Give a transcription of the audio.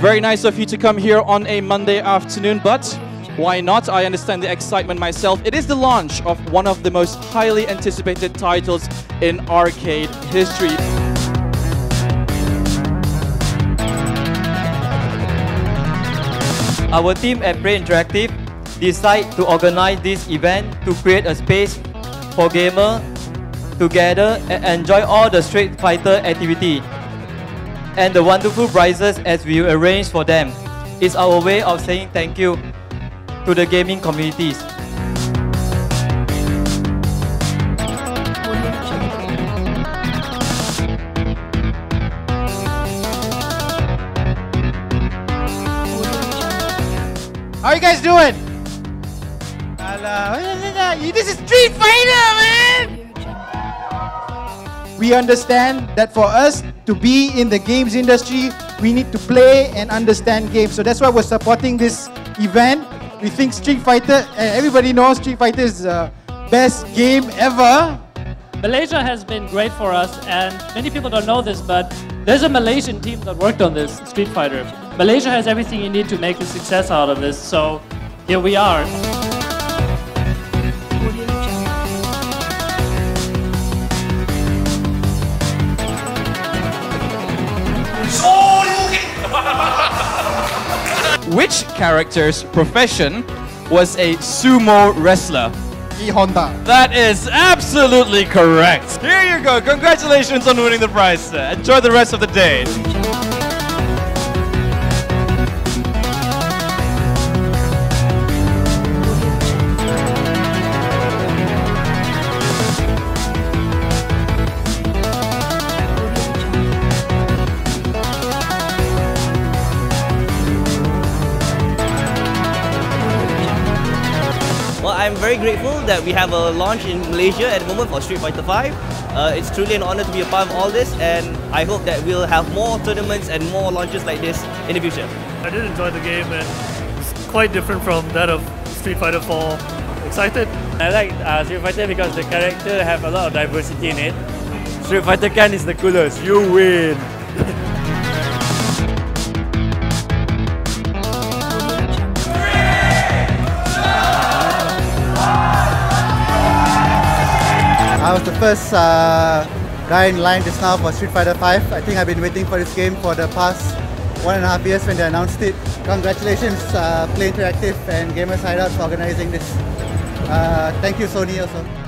Very nice of you to come here on a Monday afternoon, but why not? I understand the excitement myself. It is the launch of one of the most highly anticipated titles in arcade history. Our team at Play Interactive decided to organize this event to create a space for gamers to gather and enjoy all the Street Fighter activity and the wonderful prizes as we arrange for them. It's our way of saying thank you to the gaming communities. How are you guys doing? Hello. This is Street Fighter, man! We understand that for us to be in the games industry, we need to play and understand games. So that's why we're supporting this event. We think Street Fighter, everybody knows Street Fighter is the best game ever. Malaysia has been great for us, and many people don't know this, but there's a Malaysian team that worked on this Street Fighter. Malaysia has everything you need to make a success out of this, so here we are. Which character's profession was a sumo wrestler? E. Honda. That is absolutely correct. Here you go, congratulations on winning the prize, sir. Enjoy the rest of the day. I'm very grateful that we have a launch in Malaysia at the moment for Street Fighter V. It's truly an honor to be a part of all this, and I hope that we'll have more tournaments and more launches like this in the future. I did enjoy the game, and it's quite different from that of Street Fighter IV. Excited? I like Street Fighter because the characters have a lot of diversity in it. Street Fighter Ken is the coolest. You win! I was the first guy in line just now for Street Fighter V. I think I've been waiting for this game for the past 1.5 years when they announced it. Congratulations Play Interactive and Gamers Hideout for organizing this. Thank you Sony also.